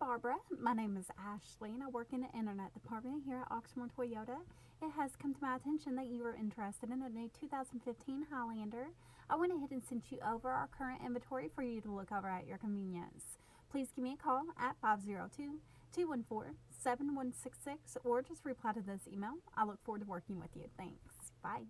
Barbara. My name is Ashley and I work in the internet department here at Oxmoor Toyota. It has come to my attention that you are interested in a new 2015 Highlander. I went ahead and sent you over our current inventory for you to look over at your convenience. Please give me a call at 502-214-7166 or just reply to this email. I look forward to working with you. Thanks. Bye.